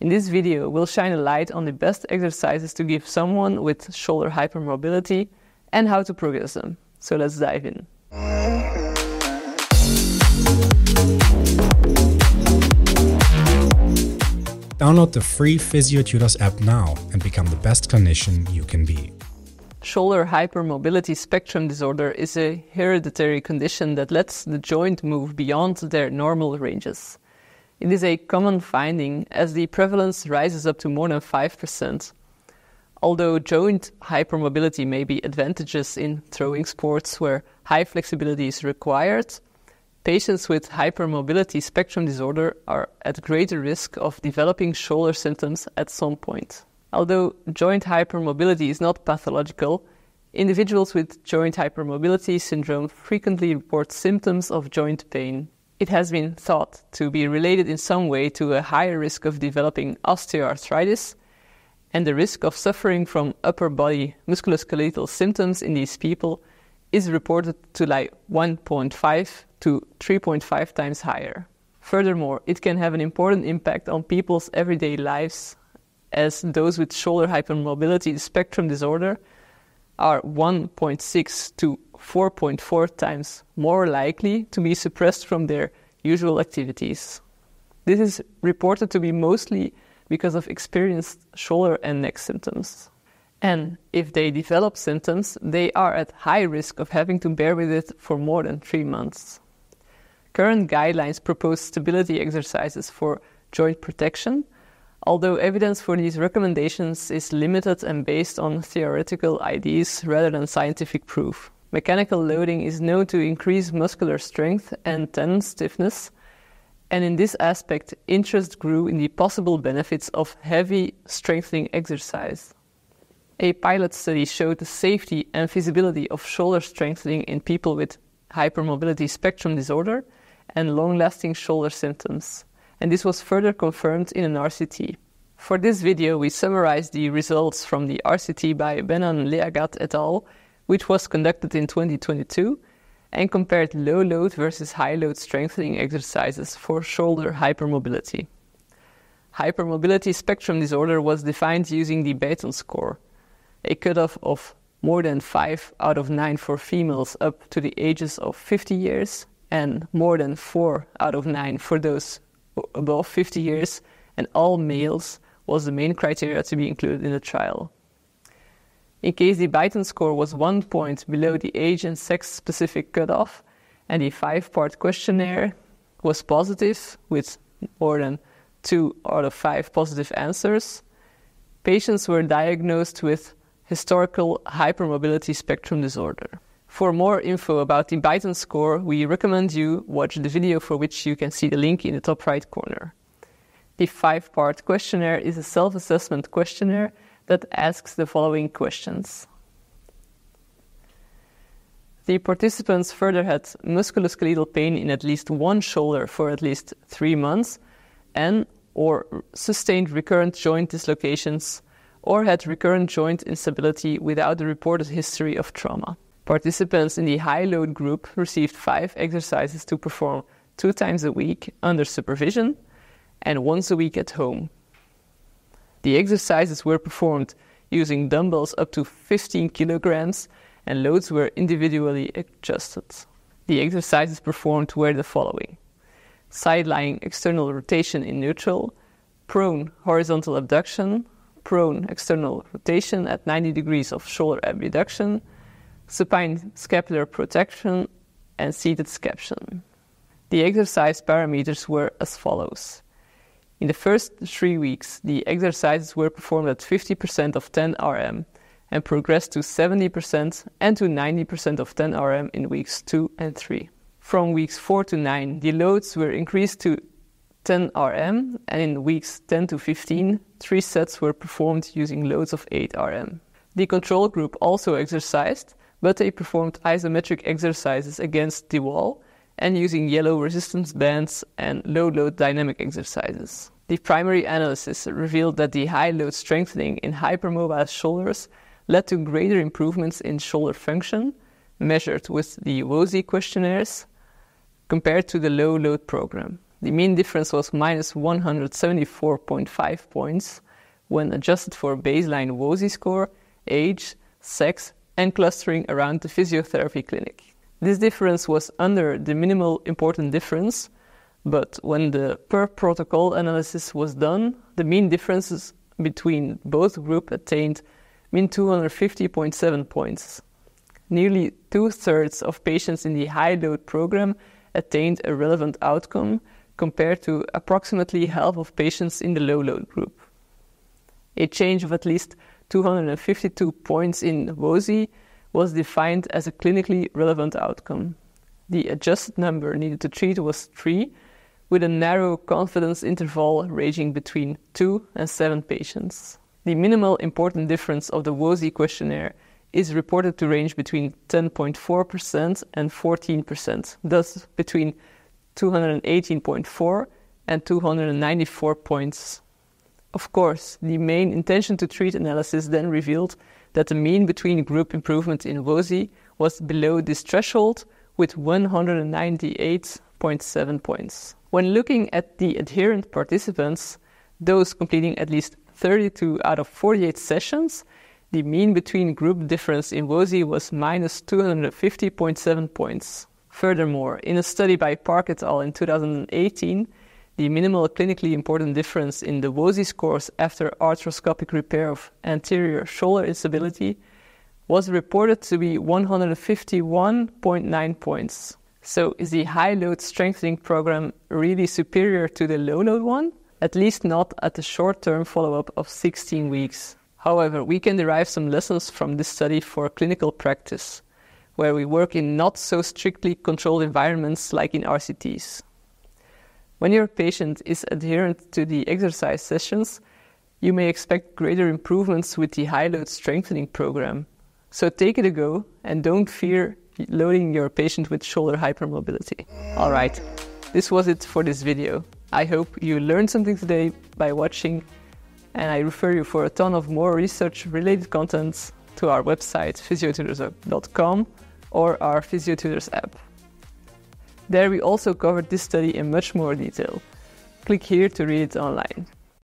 In this video, we'll shine a light on the best exercises to give someone with shoulder hypermobility and how to progress them. So let's dive in. Download the free PhysioTutors app now and become the best clinician you can be. Shoulder hypermobility spectrum disorder is a hereditary condition that lets the joint move beyond their normal ranges. It is a common finding as the prevalence rises up to more than 5%. Although joint hypermobility may be advantageous in throwing sports where high flexibility is required, patients with hypermobility spectrum disorder are at greater risk of developing shoulder symptoms at some point. Although joint hypermobility is not pathological, individuals with joint hypermobility syndrome frequently report symptoms of joint pain. It has been thought to be related in some way to a higher risk of developing osteoarthritis and the risk of suffering from upper body musculoskeletal symptoms in these people is reported to lie 1.5 to 3.5 times higher. Furthermore, it can have an important impact on people's everyday lives as those with shoulder hypermobility spectrum disorder are 1.6 to 4.4 times more likely to be suppressed from their usual activities. This is reported to be mostly because of experienced shoulder and neck symptoms. And if they develop symptoms, they are at high risk of having to bear with it for more than 3 months. Current guidelines propose stability exercises for joint protection, although evidence for these recommendations is limited and based on theoretical ideas rather than scientific proof. Mechanical loading is known to increase muscular strength and tendon stiffness, and in this aspect, interest grew in the possible benefits of heavy strengthening exercise. A pilot study showed the safety and feasibility of shoulder strengthening in people with hypermobility spectrum disorder and long-lasting shoulder symptoms, and this was further confirmed in an RCT. For this video, we summarized the results from the RCT by Benon Leagat et al., which was conducted in 2022 and compared low-load versus high-load strengthening exercises for shoulder hypermobility. Hypermobility spectrum disorder was defined using the Beighton score, a cutoff of more than 5 out of 9 for females up to the ages of 50 years and more than 4 out of 9 for those above 50 years and all males was the main criteria to be included in the trial. In case the Beighton score was 1 point below the age and sex-specific cutoff, and the 5-part questionnaire was positive, with more than 2 out of 5 positive answers, patients were diagnosed with historical hypermobility spectrum disorder. For more info about the Beighton score, we recommend you watch the video for which you can see the link in the top right corner. The 5-part questionnaire is a self-assessment questionnaire that asks the following questions. The participants further had musculoskeletal pain in at least one shoulder for at least 3 months and or sustained recurrent joint dislocations or had recurrent joint instability without the reported history of trauma. Participants in the high-load group received 5 exercises to perform 2 times a week under supervision and once a week at home. The exercises were performed using dumbbells up to 15 kilograms and loads were individually adjusted. The exercises performed were the following: side-lying external rotation in neutral, prone horizontal abduction, prone external rotation at 90 degrees of shoulder abduction, supine scapular protraction, and seated scaption. The exercise parameters were as follows. In the first 3 weeks, the exercises were performed at 50% of 10RM and progressed to 70% and to 90% of 10RM in weeks 2 and 3. From weeks 4 to 9, the loads were increased to 10RM, and in weeks 10 to 15, 3 sets were performed using loads of 8RM. The control group also exercised, but they performed isometric exercises against the wall and using yellow resistance bands and low-load dynamic exercises. The primary analysis revealed that the high-load strengthening in hypermobile shoulders led to greater improvements in shoulder function, measured with the WOSI questionnaires, compared to the low-load program. The mean difference was minus 174.5 points when adjusted for baseline WOSI score, age, sex, and clustering around the physiotherapy clinic. This difference was under the minimal important difference, but when the per protocol analysis was done, the mean differences between both groups attained mean 250.7 points. Nearly two-thirds of patients in the high-load program attained a relevant outcome compared to approximately half of patients in the low-load group. A change of at least 252 points in WOSI was defined as a clinically relevant outcome. The adjusted number needed to treat was 3, with a narrow confidence interval ranging between 2 and 7 patients. The minimal important difference of the WOSI questionnaire is reported to range between 10.4% and 14%, thus between 218.4 and 294 points. Of course, the main intention to treat analysis then revealed that the mean between group improvement in WOSI was below this threshold with 198.7 points. When looking at the adherent participants, those completing at least 32 out of 48 sessions, the mean between group difference in WOSI was minus 250.7 points. Furthermore, in a study by Park et al. In 2018, the minimal clinically important difference in the WOSI scores after arthroscopic repair of anterior shoulder instability was reported to be 151.9 points. So is the high-load strengthening program really superior to the low-load one? At least not at the short-term follow-up of 16 weeks. However, we can derive some lessons from this study for clinical practice, where we work in not so strictly controlled environments like in RCTs. When your patient is adherent to the exercise sessions, you may expect greater improvements with the high-load strengthening program. So take it a go and don't fear loading your patient with shoulder hypermobility. Alright, this was it for this video. I hope you learned something today by watching, and I refer you for a ton of more research-related contents to our website physiotutors.com or our PhysioTutors app. There we also covered this study in much more detail. Click here to read it online.